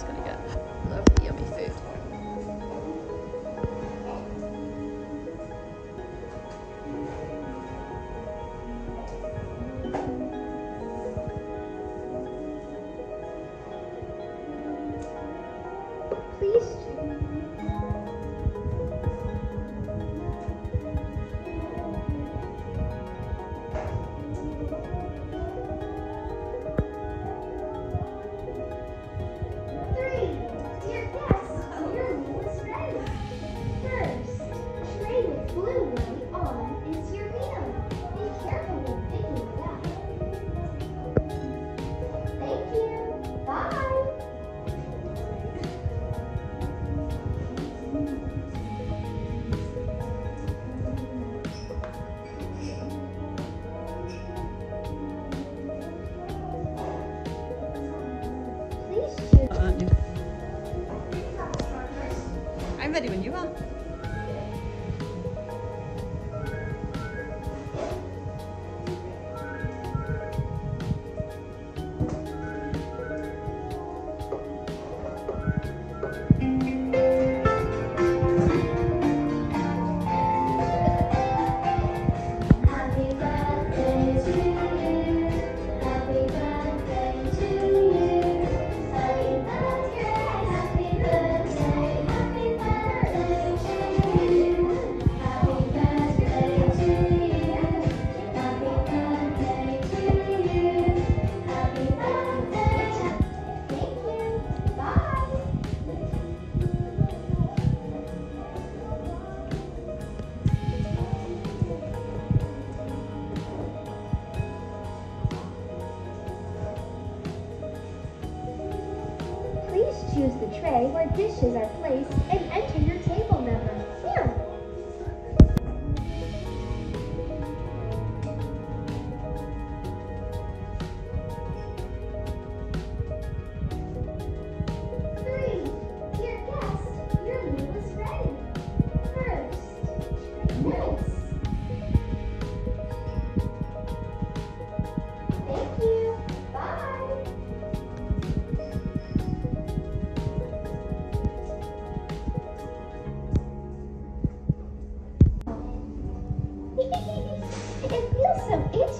just gonna get lovely, yummy food. I'm ready when you are. Choose the tray where dishes are placed and enter your table number. Here!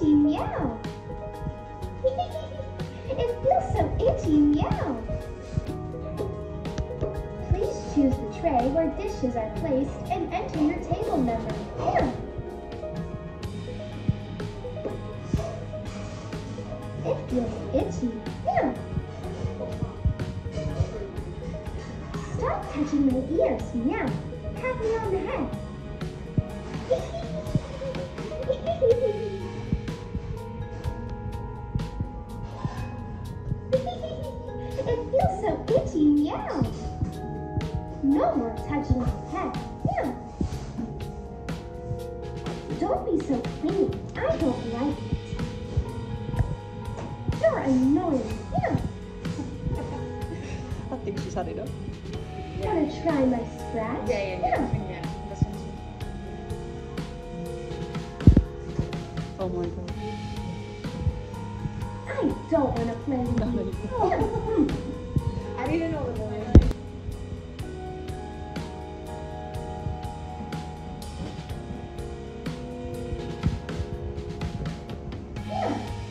Meow. It feels so itchy, meow. Please choose the tray where dishes are placed and enter your table number. Here. It feels itchy. Here. Stop touching my ears, meow. Pat me on the head. Meow. No more touching my head. Meow. Don't be so clingy. I don't like it. You're annoying. Meow. I think she's had enough. Yeah. Want to try my scratch? Yeah. This one's good. Oh my god. I don't want to play with you. I didn't know the boy.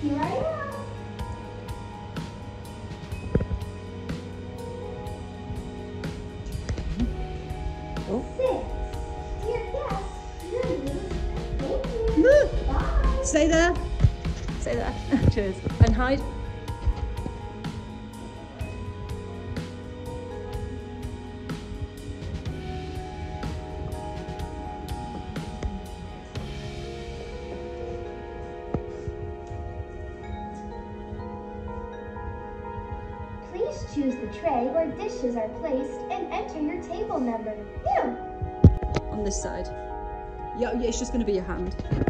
Here I am. Oh. 6. Dear guest, your name is. Thank you. Bye. Stay there. Stay there. Cheers. And hide. Choose the tray where dishes are placed and enter your table number. Here! On this side. Yeah, it's just going to be your hand.